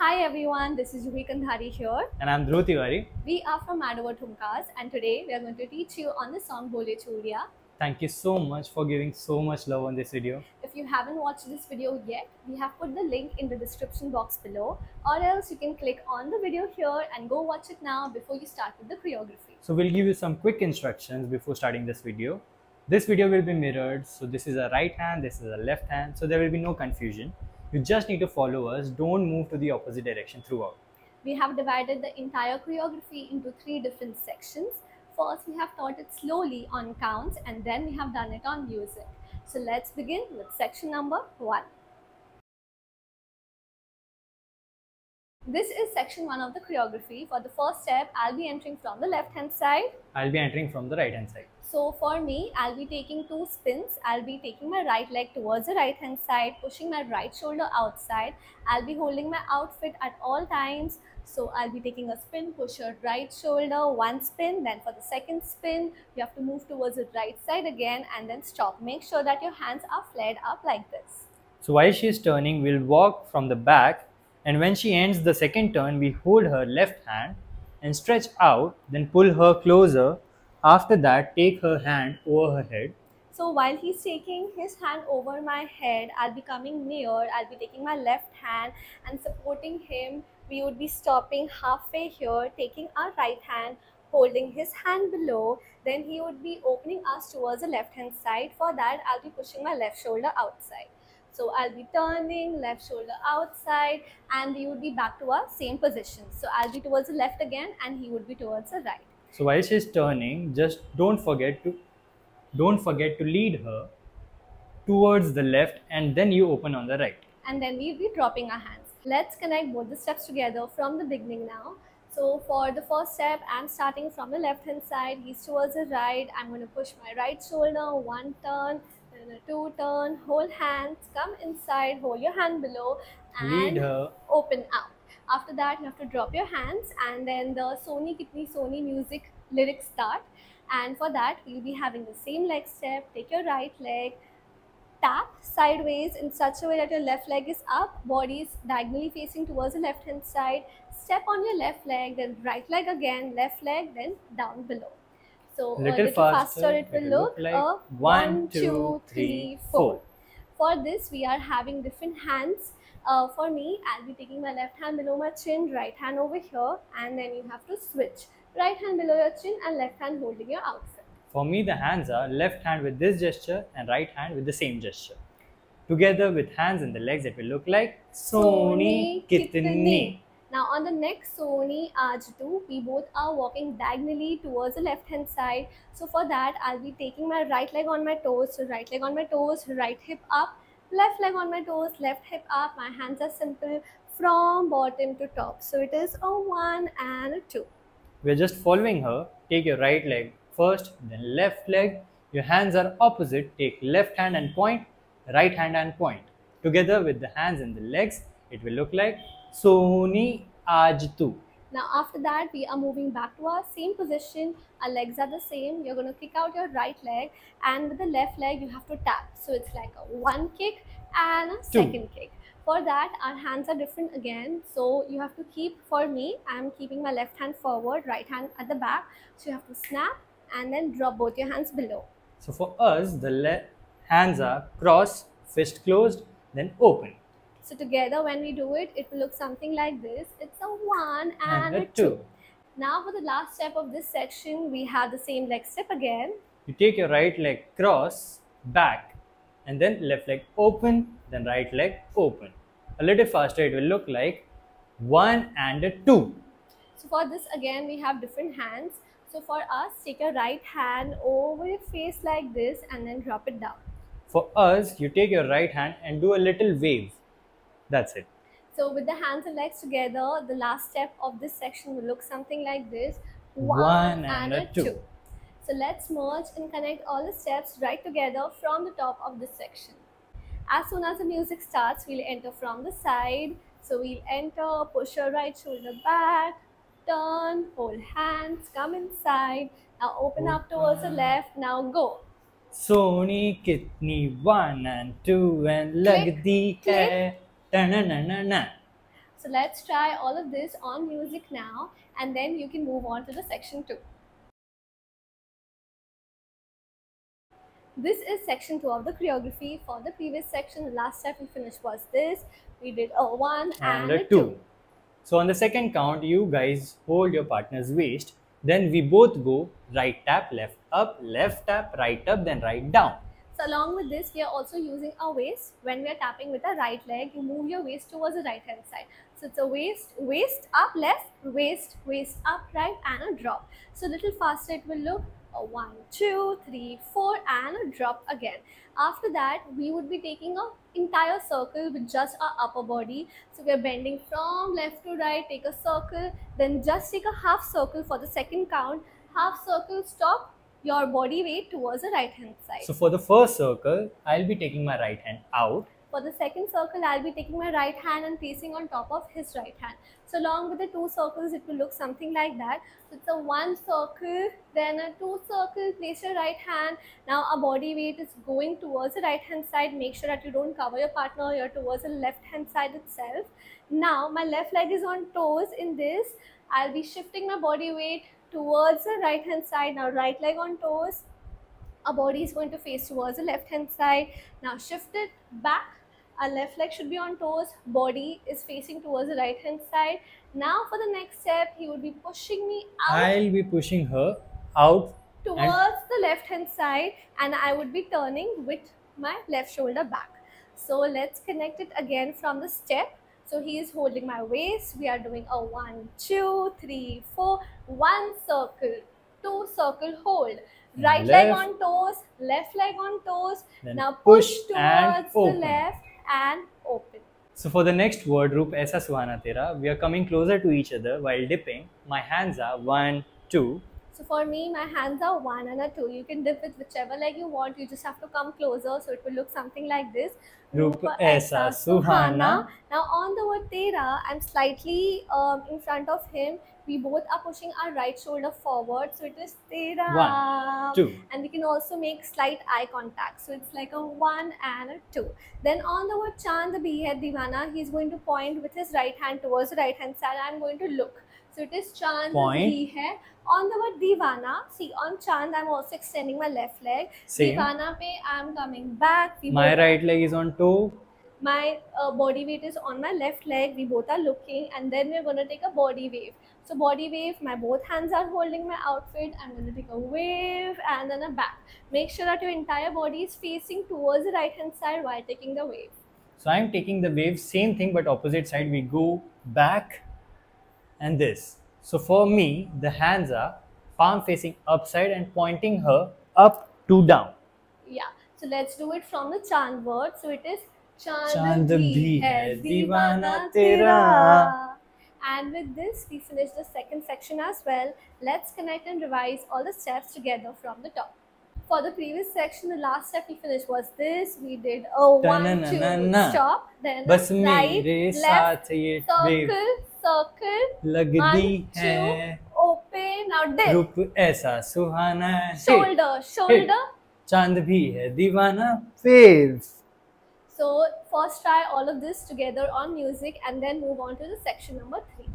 Hi everyone, this is Juhi Kandhari here. And I'm Dhruv Tiwari. We are from Mad Over Thumkas, and today we are going to teach you on the song Bole Chudiyan. Thank you so much for giving so much love on this video. If you haven't watched this video yet, we have put the link in the description box below, or else you can click on the video here and go watch it now before you start with the choreography. So we'll give you some quick instructions before starting this video. This video will be mirrored, so this is a right hand, this is a left hand, so there will be no confusion. You just need to follow us, don't move to the opposite direction throughout. We have divided the entire choreography into three different sections. First, we have taught it slowly on counts and then we have done it on music. So let's begin with section number 1. This is section 1 of the choreography. For the first step, I'll be entering from the left hand side. I'll be entering from the right hand side. So for me, I'll be taking two spins. I'll be taking my right leg towards the right hand side, pushing my right shoulder outside. I'll be holding my outfit at all times. So I'll be taking a spin, push your right shoulder, one spin. Then for the second spin, you have to move towards the right side again and then stop. Make sure that your hands are flared up like this. So while she's turning, we'll walk from the back. And when she ends the second turn, we hold her left hand and stretch out, then pull her closer. After that, take her hand over her head. So while he's taking his hand over my head, I'll be coming near, I'll be taking my left hand and supporting him. We would be stopping halfway here, taking our right hand, holding his hand below. Then he would be opening us towards the left hand side. For that, I'll be pushing my left shoulder outside. So I'll be turning, left shoulder outside, and we would be back to our same position. So I'll be towards the left again and he would be towards the right. So while she's turning, just don't forget to lead her towards the left and then you open on the right. And then we'll be dropping our hands. Let's connect both the steps together from the beginning now. So for the first step, I'm starting from the left hand side, he's towards the right. I'm going to push my right shoulder, one turn, then a two turn, hold hands, come inside, hold your hand below and lead her, open out. After that, you have to drop your hands and then the Soni Kitni Soni music lyrics start. And for that, we'll be having the same leg step. Take your right leg, tap sideways in such a way that your left leg is up, body is diagonally facing towards the left hand side. Step on your left leg, then right leg again, left leg, then down below. So a little faster it will look like a 1, 2, 3, 4. For this, we are having different hands. For me, I'll be taking my left hand below my chin, right hand over here, and then you have to switch. Right hand below your chin and left hand holding your outfit. For me, the hands are left hand with this gesture and right hand with the same gesture. Together with hands and the legs, it will look like Soni Kitni. Now on the next Soni Aaj 2, we both are walking diagonally towards the left hand side. So for that, I'll be taking my right leg on my toes, so right leg on my toes, right hip up. Left leg on my toes, left hip up. My hands are simple from bottom to top. So it is a 1 and a 2. We're just following her. Take your right leg first, then left leg. Your hands are opposite. Take left hand and point, right hand and point. Together with the hands and the legs, it will look like Soni Aaj 2. Now after that, we are moving back to our same position, our legs are the same. You're going to kick out your right leg and with the left leg you have to tap. So it's like a one kick and a second kick. For that, our hands are different again. So you have to keep, for me, I'm keeping my left hand forward, right hand at the back. So you have to snap and then drop both your hands below. So for us, the hands are crossed, fist closed, then open. So together when we do it, it will look something like this. It's a 1 and a 2. Now for the last step of this section, we have the same leg step again. You take your right leg cross, back, and then left leg open, then right leg open. A little faster, it will look like 1 and a 2. So for this again, we have different hands. So for us, take your right hand over your face like this and then drop it down. For us, you take your right hand and do a little wave. That's it. So with the hands and legs together, the last step of this section will look something like this. 1 and a 2. So let's merge and connect all the steps right together from the top of this section. As soon as the music starts, we'll enter from the side. So we'll enter, push your right shoulder back, turn, hold hands, come inside. Now open up towards the left, now go. Soni Kitni 1 and 2 and lag di hai. Na, na, na, na. So let's try all of this on music now, and then you can move on to the section 2. This is section 2 of the choreography. For the previous section, the last step we finished was this. We did a 1 and a 2. So on the second count, you guys hold your partner's waist. Then we both go right tap, left tap, right up, then right down. So along with this, we are also using our waist. When we are tapping with our right leg, you move your waist towards the right hand side. So it's a waist, waist up, left, waist, waist up, right, and a drop. So a little faster it will look. A 1, 2, 3, 4 and a drop again. After that, we would be taking an entire circle with just our upper body. So we are bending from left to right, take a circle, then just take a half circle for the second count. Half circle, stop your body weight towards the right hand side. So for the first circle, I'll be taking my right hand out. For the second circle, I'll be taking my right hand and placing on top of his right hand. So along with the two circles, it will look something like that. So it's a 1 circle, then a 2 circle, place your right hand. Now our body weight is going towards the right hand side. Make sure that you don't cover your partner, you're towards the left hand side itself. Now my left leg is on toes in this. I'll be shifting my body weight towards the right hand side. Now right leg on toes. Our body is going to face towards the left hand side. Now shift it back. Our left leg should be on toes, body is facing towards the right hand side. Now for the next step, he would be pushing me out. I'll be pushing her out. Towards the left hand side, and I would be turning with my left shoulder back. So let's connect it again from the step. So he is holding my waist. We are doing a 1, 2, 3, 4, 1 circle, 2 circle hold. Right leg on toes, left leg on toes. Now push towards the left. And open. So for the next word, Roop Aisa Suhana Tera, we are coming closer to each other while dipping. My hands are 1, 2. So for me, my hands are 1 and a 2. You can dip with whichever leg you want. You just have to come closer, so it will look something like this. Roop Aisa Suhana. Now on the word Tera, I'm slightly in front of him. We both are pushing our right shoulder forward, so it is Tera. 1, 2. And we can also make slight eye contact. So it's like a 1 and a 2. Then on the word Chand Bhi Hai Deewana, he's going to point with his right hand towards the right hand side. I'm going to look. So it is Chand Bhi Hai. On the word Deewana, see on Chand, I'm also extending my left leg. Deewana pe, I'm coming back. My right leg is on toe. My body weight is on my left leg. We both are looking, and then we're going to take a body wave. So body wave, my both hands are holding my outfit. I'm going to take a wave and then a back. Make sure that your entire body is facing towards the right hand side while taking the wave. So I'm taking the wave, same thing but opposite side. We go back and this. So for me, the hands are palm facing upside and pointing her up to down. Yeah. So let's do it from the Chand word. So it is Chand Bhi Hai Deewana Tera. And with this, we finish the second section as well. Let's connect and revise all the steps together from the top. For the previous section, the last step we finished was this. We did a 1, 2, stop, then a slide, left, circle, circle, 1, 2, open, now dip. Roop Aisa Suhana Hai. Shoulder, shoulder. Chand Bhi Hai Deewana Tera. So first try all of this together on music and then move on to the section number 3.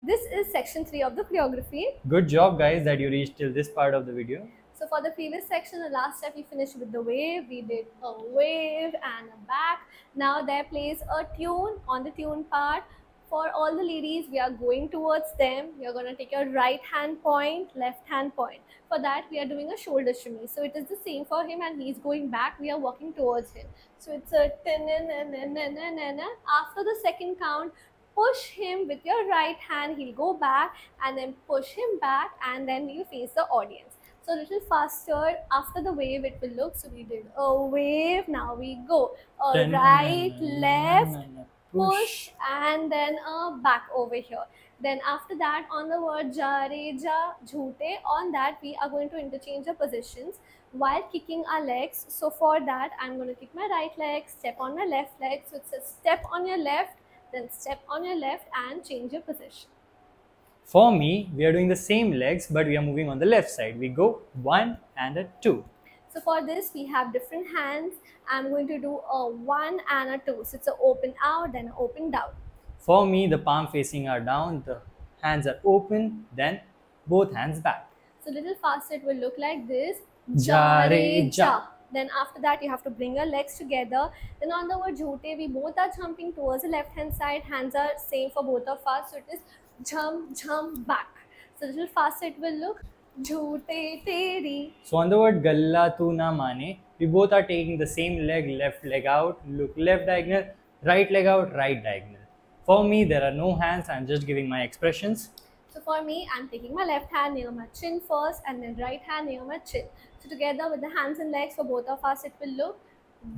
This is section 3 of the choreography. Good job guys that you reached till this part of the video. So for the previous section, the last step we finished with the wave. We did a wave and a back. Now there plays a tune on the tune part. For all the ladies, we are going towards them. You're going to take your right hand point, left hand point. For that, we are doing a shoulder shimmy. So it is the same for him and he's going back. We are walking towards him. So it's a ten. After the second count, push him with your right hand. He'll go back and then push him back and then you face the audience. So a little faster after the wave it will look. So we did a wave. Now we go. A right, left. Push and then a back over here. Then after that, on the word ja re ja jhoote, on that we are going to interchange the positions while kicking our legs. So for that, I'm going to kick my right leg, step on my left leg. So it's a step on your left, then step on your left and change your position. For me, we are doing the same legs but we are moving on the left side. We go 1 and a 2. So for this we have different hands. I'm going to do a 1 and a 2. So it's an open out, then open down. For me, the palm facing are down, the hands are open, then both hands back. So little faster it will look like this. Ja re ja. Then after that you have to bring your legs together. Then on the word jhote, we both are jumping towards the left hand side. Hands are same for both of us. So it is jump, jump back. So little faster it will look. Jhote teri. So on the word galla tu na mane, we both are taking the same leg, left leg out. Look, left diagonal, right leg out, right diagonal. For me, there are no hands. I'm just giving my expressions. So for me, I'm taking my left hand near my chin first, and then right hand near my chin. So together with the hands and legs for both of us, it will look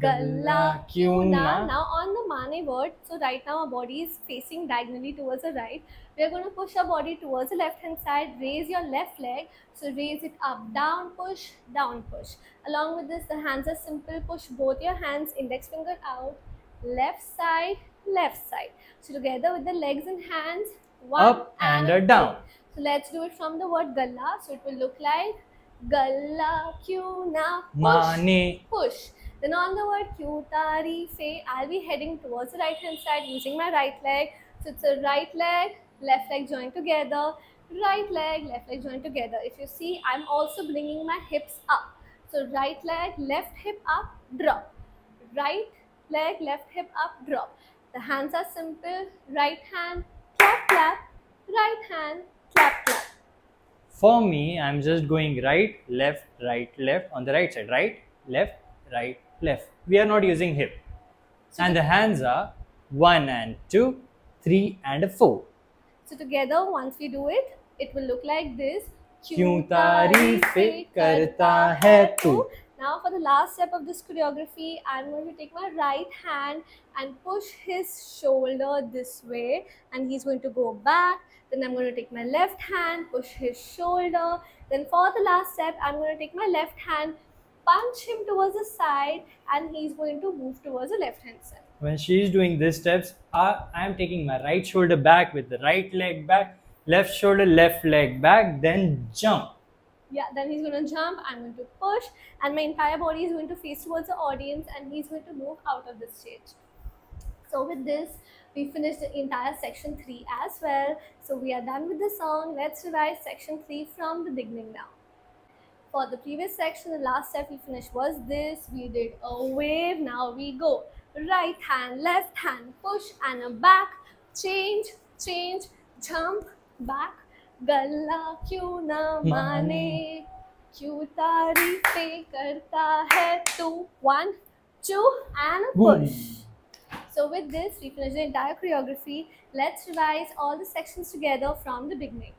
Galla kyun na. Now on the mane word, so right now our body is facing diagonally towards the right. We are going to push our body towards the left hand side. Raise your left leg. So raise it up, down, push, down, push. Along with this, the hands are simple. Push both your hands, index finger out, left side, left side. So together with the legs and hands, one up and down. So let's do it from the word galla. So it will look like Galla kyun na. Mane. Push. Then on the word kyutari fe, I'll be heading towards the right hand side using my right leg. So it's a right leg, left leg joined together, right leg, left leg joined together. If you see, I'm also bringing my hips up. So right leg, left hip up, drop. Right leg, left hip up, drop. The hands are simple. Right hand, clap, clap. Right hand, clap, clap. For me, I'm just going right, left on the right side. Right, left, right, left. We are not using hip. And the hands are 1 and 2, 3 and 4. So together, once we do it, it will look like this. Kyun taarife karta hai tu. Now for the last step of this choreography, I'm going to take my right hand and push his shoulder this way, and he's going to go back. Then I'm going to take my left hand, push his shoulder. Then for the last step, I'm going to take my left hand, punch him towards the side, and he's going to move towards the left hand side. When she's doing these steps, I'm taking my right shoulder back with the right leg back, left shoulder, left leg back, then jump. Yeah, then he's going to jump, I'm going to push, and my entire body is going to face towards the audience, and he's going to move out of the stage. So with this, we finished the entire section 3 as well. So we are done with the song. Let's revise section 3 from the beginning now. For the previous section, the last step we finished was this. We did a wave. Now we go right hand, left hand, push and a back, change, change, jump, back. Galla kyun na mane, kyun taarife karta hai tu. 1, 2 and a push. So with this, we finished the entire choreography. Let's revise all the sections together from the beginning.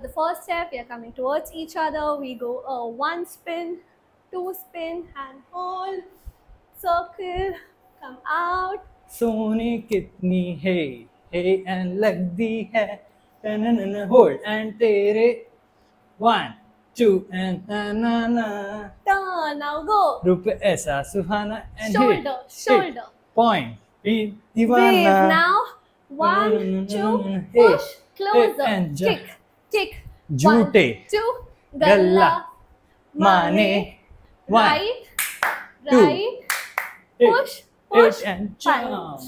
The first step, we are coming towards each other. We go a 1 spin, 2 spin, and hold, circle, come out. Soni kitni hai, hey and lagdi hai, na hold and tere. 1, 2 and na na na. Turn, now go. Rupe aisa suhana and shoulder, hit, shoulder, hit, point. Be divana. Now 1, 2, push, closer, and kick, kick. Jute, 1, 2, galla, mane, right, two, right, push. Push and punch.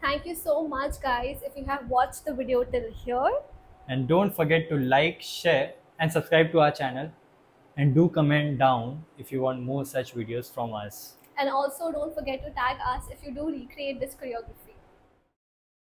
Thank you so much guys if you have watched the video till here. And don't forget to like, share and subscribe to our channel. And do comment down if you want more such videos from us. And also don't forget to tag us if you do recreate this choreography.